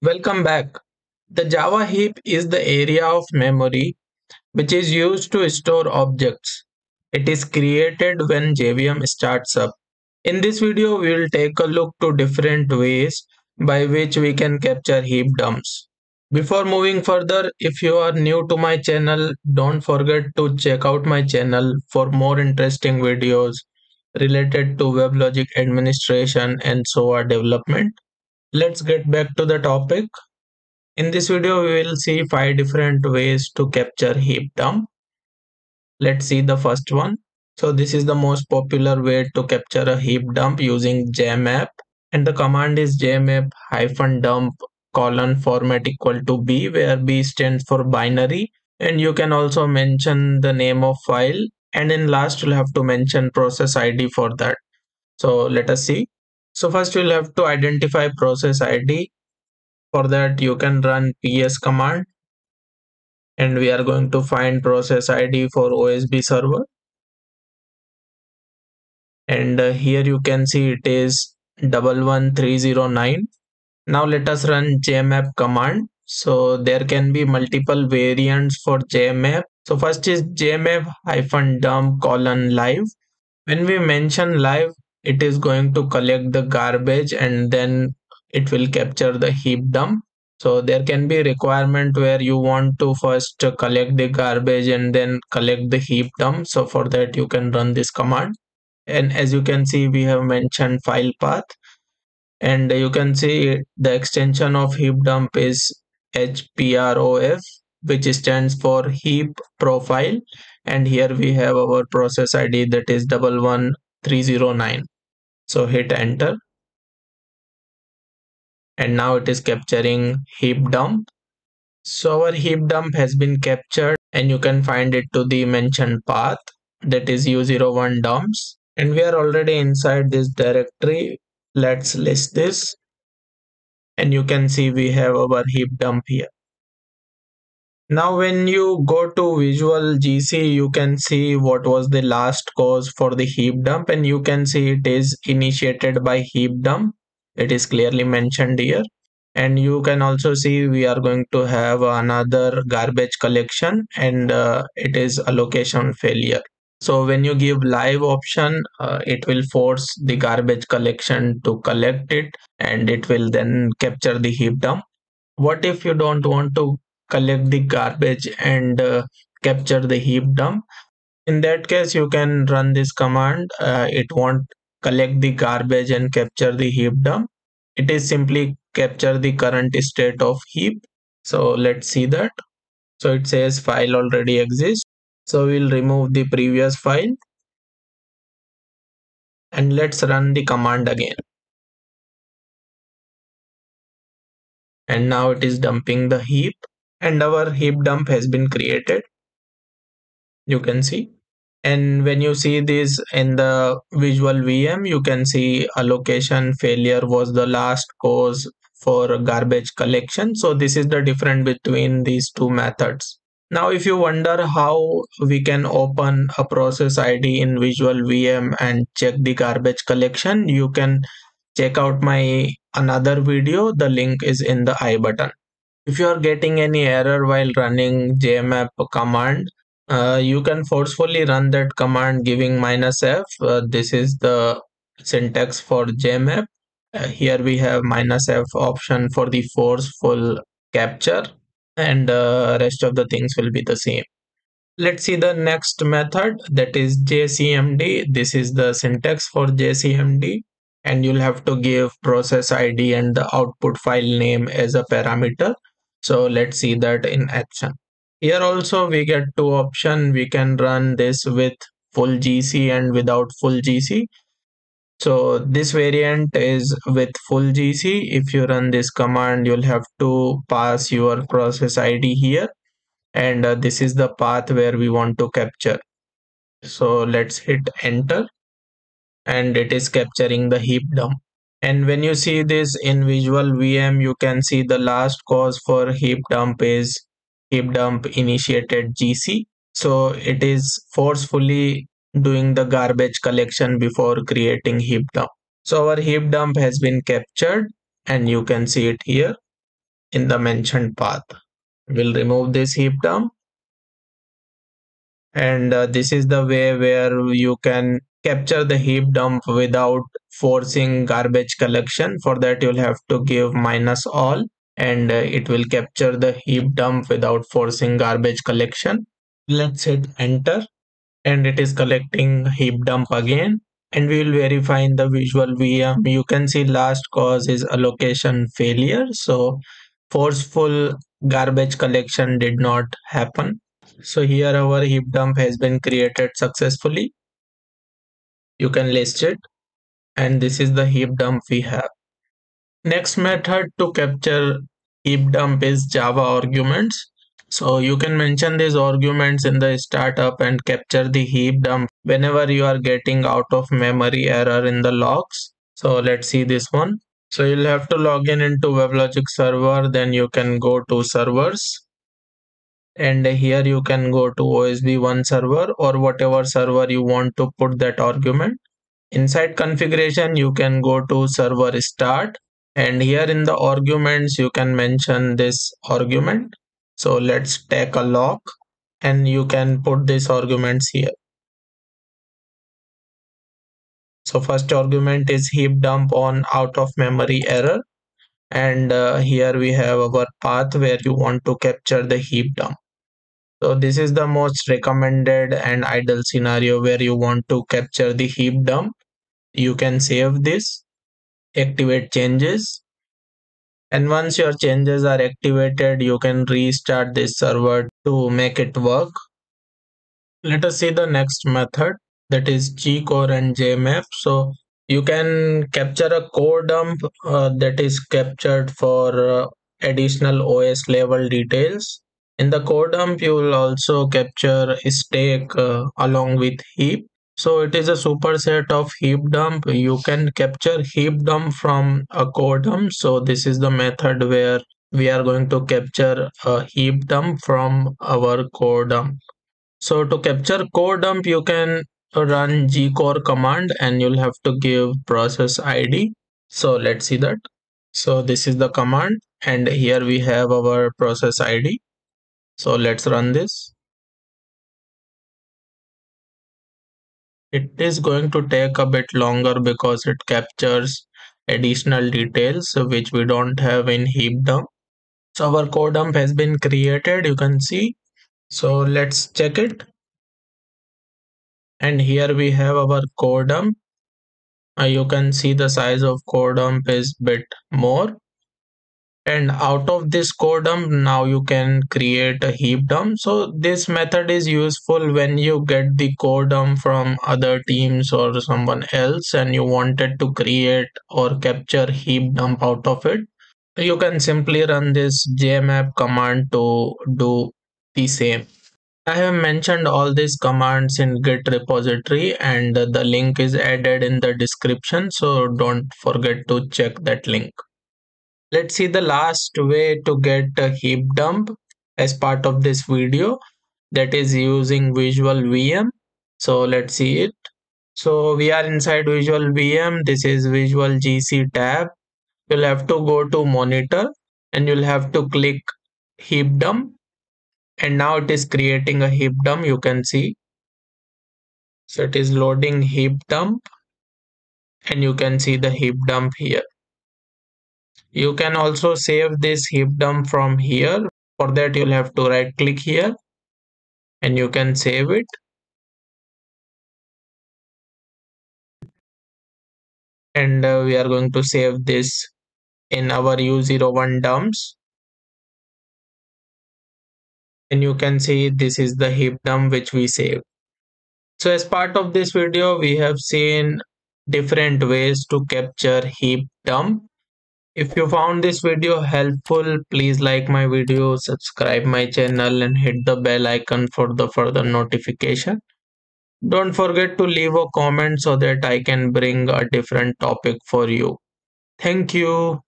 Welcome back. The Java heap is the area of memory which is used to store objects. It is created when JVM starts up. In this video, we will take a look to different ways by which we can capture heap dumps. Before moving further, if you are new to my channel, don't forget to check out my channel for more interesting videos related to WebLogic administration and SOA development. Let's get back to the topic. In this video, we will see 5 different ways to capture heap dump. Let's see the first one. So this is the most popular way to capture a heap dump using jmap, and the command is jmap -dump::format = b, where b stands for binary, and you can also mention the name of file, and in last you'll have to mention process ID for that. So let us see. So first you'll have to identify process ID. For that you can run ps command, and we are going to find process ID for OSB server. And here you can see it is 11309. Now let us run jmap command. So there can be multiple variants for jmap. So first is jmap -dump::live. When we mention live, it is going to collect the garbage and then it will capture the heap dump. So there can be a requirement where you want to first collect the garbage and then collect the heap dump. So for that you can run this command. And as you can see, we have mentioned file path, and you can see the extension of heap dump is HPROF, which stands for heap profile, and here we have our process ID, that is 11309. So hit enter, and now it is capturing heap dump. So our heap dump has been captured, and you can find it to the mentioned path, that is u01dumps, and we are already inside this directory. Let's list this, and you can see we have our heap dump here. Now when you go to Visual GC, you can see what was the last cause for the heap dump, and you can see it is initiated by heap dump. It is clearly mentioned here, and you can also see we are going to have another garbage collection, and it is allocation failure. So when you give live option, it will force the garbage collection to collect it, and it will then capture the heap dump. What if you don't want to collect the garbage and capture the heap dump? In that case, you can run this command. It won't collect the garbage and capture the heap dump. It is simply capture the current state of heap. So let's see that. So it says file already exists. So we'll remove the previous file, and let's run the command again. And now it is dumping the heap, and our heap dump has been created. You can see, and when you see this in the VisualVM, you can see allocation failure was the last cause for garbage collection. So this is the difference between these two methods. Now if you wonder how we can open a process ID in VisualVM and check the garbage collection, you can check out my another video. The link is in the I button. If you are getting any error while running jmap command, you can forcefully run that command giving -f. This is the syntax for jmap. Here we have -f option for the forceful capture, and rest of the things will be the same. Let's see the next method, that is JCMD. This is the syntax for JCMD, and you'll have to give process ID and the output file name as a parameter. So let's see that in action. Here also we get two options. We can run this with full GC and without full GC. So this variant is with full GC. If you run this command, you'll have to pass your process ID here, and this is the path where we want to capture. So let's hit enter, and it is capturing the heap dump. And when you see this in VisualVM, you can see the last cause for heap dump is heap dump initiated GC. So it is forcefully doing the garbage collection before creating heap dump. So our heap dump has been captured, and you can see it here. in the mentioned path. We'll remove this heap term, and this is the way where you can capture the heap dump without forcing garbage collection. For that you'll have to give -all, and it will capture the heap dump without forcing garbage collection. Let's hit enter, and it is collecting heap dump again, and we will verify in the visual VM. You can see last cause is allocation failure, so forceful garbage collection did not happen. So here our heap dump has been created successfully. You can list it, and this is the heap dump we have. Next method to capture heap dump is Java arguments. So you can mention these arguments in the startup and capture the heap dump whenever you are getting out of memory error in the logs. So let's see this one. So you'll have to log in into WebLogic server, then you can go to servers, and here you can go to OSB1 server or whatever server you want to put that argument. Inside configuration, you can go to server start, and here in the arguments you can mention this argument. So let's take a look, and you can put these arguments here. So first argument is heap dump on out of memory error, and here we have our path where you want to capture the heap dump. So this is the most recommended and ideal scenario where you want to capture the heap dump. You can save this, activate changes, and once your changes are activated, you can restart this server to make it work. Let us see the next method, that is GCORE and JMap. So you can capture a core dump that is captured for additional OS level details. In the core dump, you will also capture stake along with heap. So it is a superset of heap dump. You can capture heap dump from a core dump. So this is the method where we are going to capture a heap dump from our core dump. So to capture core dump, you can run gcore command, and you'll have to give process ID. So let's see that. So this is the command, and here we have our process ID. So let's run this. It is going to take a bit longer because it captures additional details which we don't have in heap dump. So our core dump has been created, you can see. So let's check it. And here we have our core dump. You can see the size of core dump is a bit more. And out of this core dump, now you can create a heap dump. So this method is useful when you get the core dump from other teams or someone else, and you wanted to create or capture heap dump out of it. You can simply run this JMap command to do the same. I have mentioned all these commands in Git repository, and the link is added in the description. So don't forget to check that link. Let's see the last way to get a heap dump as part of this video, that is using VisualVM. So let's see it. So we are inside VisualVM. This is Visual GC tab. You'll have to go to monitor, and you'll have to click heap dump. And now it is creating a heap dump, you can see. So it is loading heap dump, and you can see the heap dump here. You can also save this heap dump from here. For that, you'll have to right click here, and you can save it. And we are going to save this in our U01 dumps. And you can see this is the heap dump which we saved. So as part of this video, we have seen different ways to capture heap dump. If you found this video helpful, please like my video, subscribe my channel, and hit the bell icon for the further notification. Don't forget to leave a comment so that I can bring a different topic for you. Thank you.